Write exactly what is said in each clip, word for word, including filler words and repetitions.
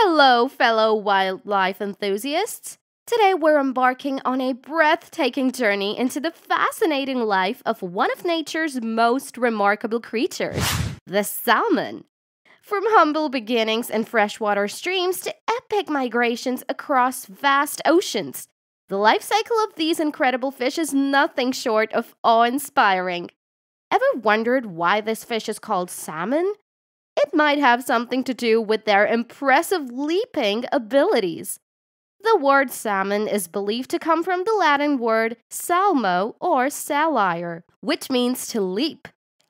Hello, fellow wildlife enthusiasts! Today we're embarking on a breathtaking journey into the fascinating life of one of nature's most remarkable creatures, the salmon. From humble beginnings in freshwater streams to epic migrations across vast oceans, the life cycle of these incredible fish is nothing short of awe-inspiring. Ever wondered why this fish is called salmon? It might have something to do with their impressive leaping abilities. The word salmon is believed to come from the Latin word salmo or salire, which means to leap.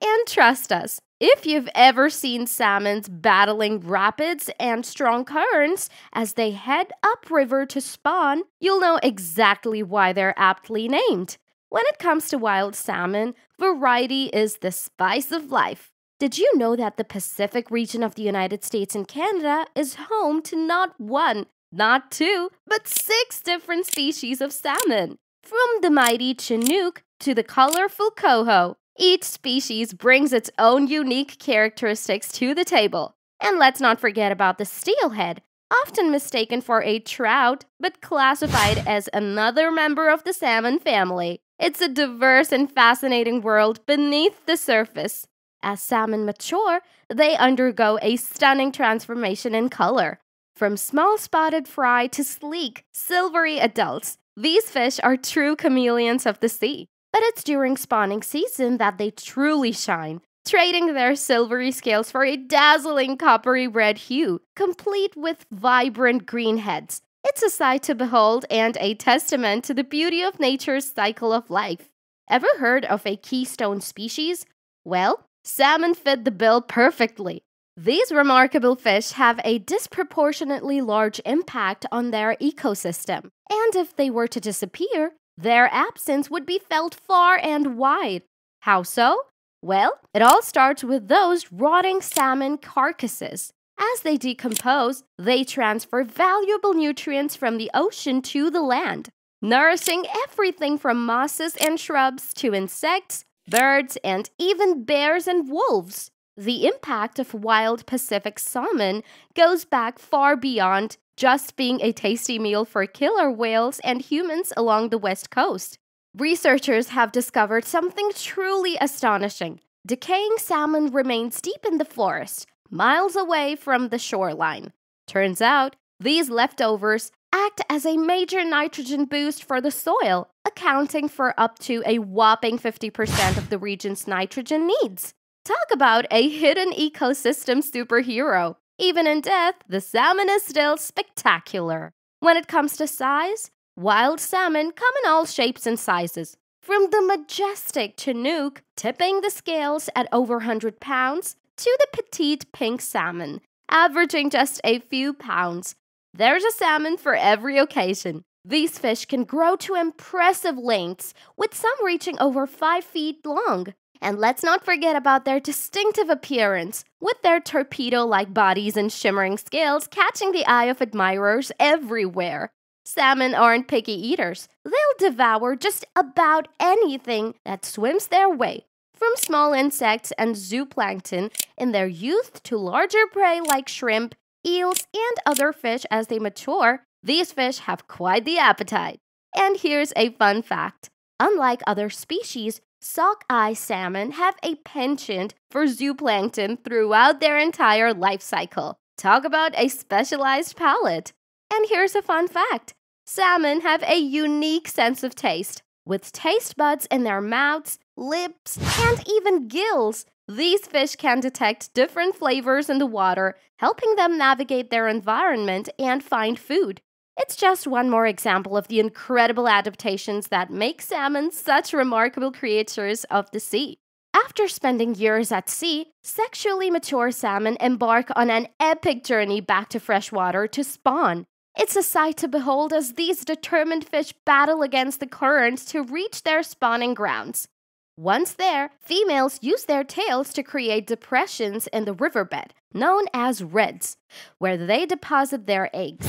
And trust us, if you've ever seen salmons battling rapids and strong currents as they head upriver to spawn, you'll know exactly why they're aptly named. When it comes to wild salmon, variety is the spice of life. Did you know that the Pacific region of the United States and Canada is home to not one, not two, but six different species of salmon? From the mighty chinook to the colorful coho, each species brings its own unique characteristics to the table. And let's not forget about the steelhead, often mistaken for a trout, but classified as another member of the salmon family. It's a diverse and fascinating world beneath the surface. As salmon mature, they undergo a stunning transformation in color. From small spotted fry to sleek, silvery adults, these fish are true chameleons of the sea. But it's during spawning season that they truly shine, trading their silvery scales for a dazzling coppery red hue, complete with vibrant green heads. It's a sight to behold and a testament to the beauty of nature's cycle of life. Ever heard of a keystone species? Well, salmon fit the bill perfectly. These remarkable fish have a disproportionately large impact on their ecosystem, and if they were to disappear, their absence would be felt far and wide. How so? Well, it all starts with those rotting salmon carcasses. As they decompose, they transfer valuable nutrients from the ocean to the land, nourishing everything from mosses and shrubs to insects, birds, and even bears and wolves. The impact of wild Pacific salmon goes back far beyond just being a tasty meal for killer whales and humans along the west coast. Researchers have discovered something truly astonishing. Decaying salmon remains deep in the forest, miles away from the shoreline. Turns out, these leftovers act as a major nitrogen boost for the soil, accounting for up to a whopping fifty percent of the region's nitrogen needs. Talk about a hidden ecosystem superhero. Even in death, the salmon is still spectacular. When it comes to size, wild salmon come in all shapes and sizes. From the majestic chinook, tipping the scales at over one hundred pounds, to the petite pink salmon, averaging just a few pounds. There's a salmon for every occasion. These fish can grow to impressive lengths, with some reaching over five feet long. And let's not forget about their distinctive appearance, with their torpedo-like bodies and shimmering scales catching the eye of admirers everywhere. Salmon aren't picky eaters. They'll devour just about anything that swims their way, from small insects and zooplankton in their youth to larger prey like shrimp, eels, and other fish as they mature. These fish have quite the appetite. And here's a fun fact. Unlike other species, sockeye salmon have a penchant for zooplankton throughout their entire life cycle. Talk about a specialized palate! And here's a fun fact. Salmon have a unique sense of taste. With taste buds in their mouths, lips, and even gills, these fish can detect different flavors in the water, helping them navigate their environment and find food. It's just one more example of the incredible adaptations that make salmon such remarkable creatures of the sea. After spending years at sea, sexually mature salmon embark on an epic journey back to freshwater to spawn. It's a sight to behold as these determined fish battle against the current to reach their spawning grounds. Once there, females use their tails to create depressions in the riverbed, known as reds, where they deposit their eggs.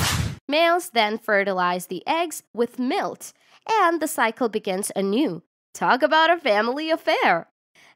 Males then fertilize the eggs with milt, and the cycle begins anew. Talk about a family affair!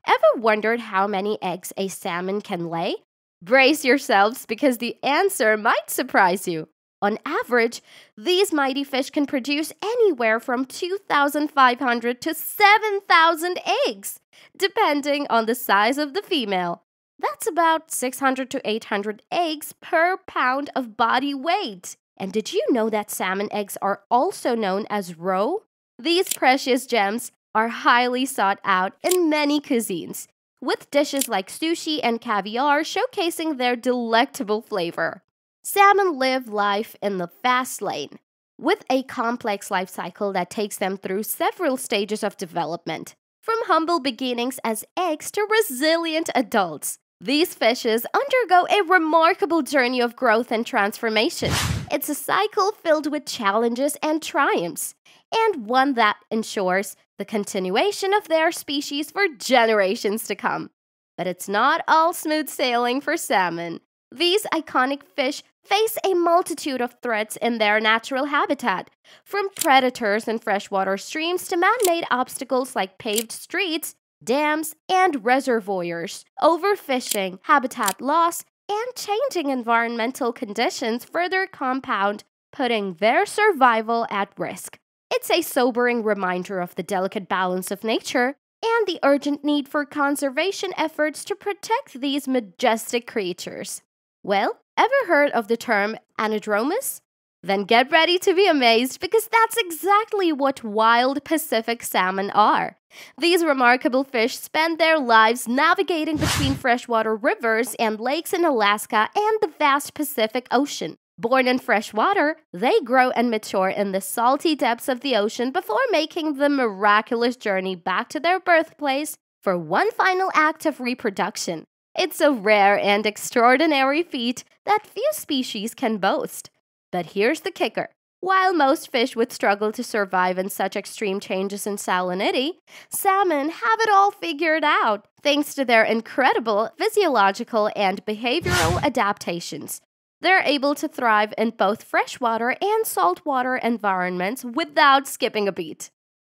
Ever wondered how many eggs a salmon can lay? Brace yourselves because the answer might surprise you. On average, these mighty fish can produce anywhere from two thousand five hundred to seven thousand eggs, depending on the size of the female. That's about six hundred to eight hundred eggs per pound of body weight. And did you know that salmon eggs are also known as roe? These precious gems are highly sought out in many cuisines, with dishes like sushi and caviar showcasing their delectable flavor. Salmon live life in the fast lane, with a complex life cycle that takes them through several stages of development. From humble beginnings as eggs to resilient adults, these fishes undergo a remarkable journey of growth and transformation. It's a cycle filled with challenges and triumphs, and one that ensures the continuation of their species for generations to come. But it's not all smooth sailing for salmon. These iconic fish face a multitude of threats in their natural habitat, from predators in freshwater streams to man-made obstacles like paved streets, dams, and reservoirs. Overfishing, habitat loss, and changing environmental conditions further compound, putting their survival at risk. It's a sobering reminder of the delicate balance of nature and the urgent need for conservation efforts to protect these majestic creatures. Well, ever heard of the term anadromous? Then get ready to be amazed because that's exactly what wild Pacific salmon are. These remarkable fish spend their lives navigating between freshwater rivers and lakes in Alaska and the vast Pacific Ocean. Born in freshwater, they grow and mature in the salty depths of the ocean before making the miraculous journey back to their birthplace for one final act of reproduction. It's a rare and extraordinary feat that few species can boast. But here's the kicker. While most fish would struggle to survive in such extreme changes in salinity, salmon have it all figured out thanks to their incredible physiological and behavioral adaptations. They're able to thrive in both freshwater and saltwater environments without skipping a beat.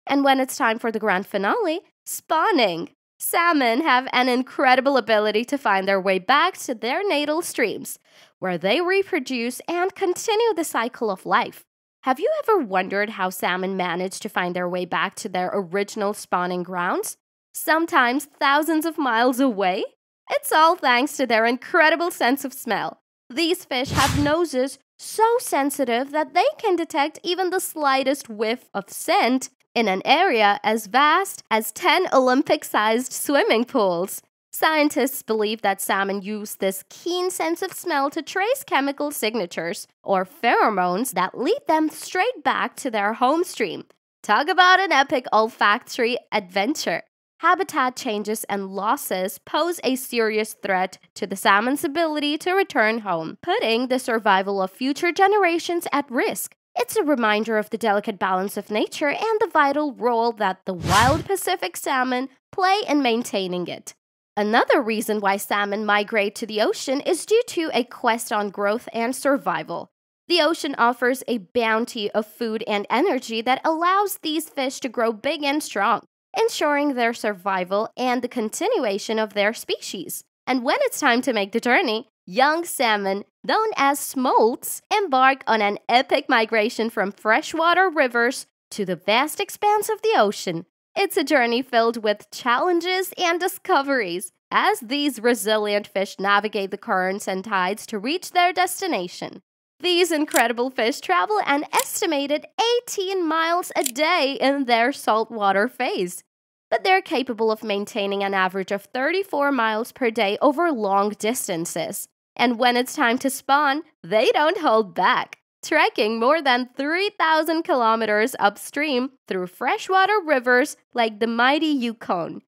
And when it's time for the grand finale, spawning! Salmon have an incredible ability to find their way back to their natal streams, where they reproduce and continue the cycle of life. Have you ever wondered how salmon manage to find their way back to their original spawning grounds, sometimes thousands of miles away? It's all thanks to their incredible sense of smell. These fish have noses so sensitive that they can detect even the slightest whiff of scent in an area as vast as ten Olympic-sized swimming pools. Scientists believe that salmon use this keen sense of smell to trace chemical signatures or pheromones that lead them straight back to their home stream. Talk about an epic olfactory adventure! Habitat changes and losses pose a serious threat to the salmon's ability to return home, putting the survival of future generations at risk. It's a reminder of the delicate balance of nature and the vital role that the wild Pacific salmon play in maintaining it. Another reason why salmon migrate to the ocean is due to a quest on growth and survival. The ocean offers a bounty of food and energy that allows these fish to grow big and strong, ensuring their survival and the continuation of their species. And when it's time to make the journey, young salmon, known as smolts, embark on an epic migration from freshwater rivers to the vast expanse of the ocean. It's a journey filled with challenges and discoveries as these resilient fish navigate the currents and tides to reach their destination. These incredible fish travel an estimated eighteen miles a day in their saltwater phase, but they're capable of maintaining an average of thirty-four miles per day over long distances. And when it's time to spawn, they don't hold back, trekking more than three thousand kilometers upstream through freshwater rivers like the mighty Yukon.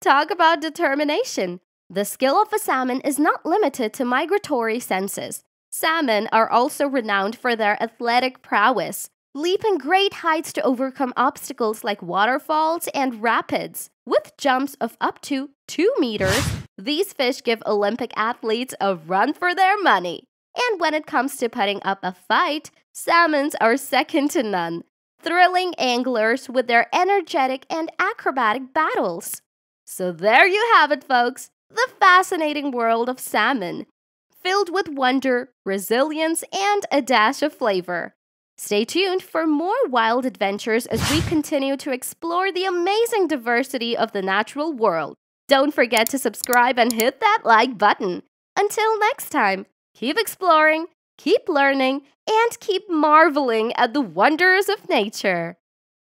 Talk about determination! The skill of a salmon is not limited to migratory senses. Salmon are also renowned for their athletic prowess, leaping great heights to overcome obstacles like waterfalls and rapids. With jumps of up to two meters, these fish give Olympic athletes a run for their money. And when it comes to putting up a fight, salmons are second to none, thrilling anglers with their energetic and acrobatic battles. So there you have it, folks, the fascinating world of salmon. filled with wonder, resilience, and a dash of flavor. Stay tuned for more wild adventures as we continue to explore the amazing diversity of the natural world. Don't forget to subscribe and hit that like button. Until next time, keep exploring, keep learning, and keep marveling at the wonders of nature.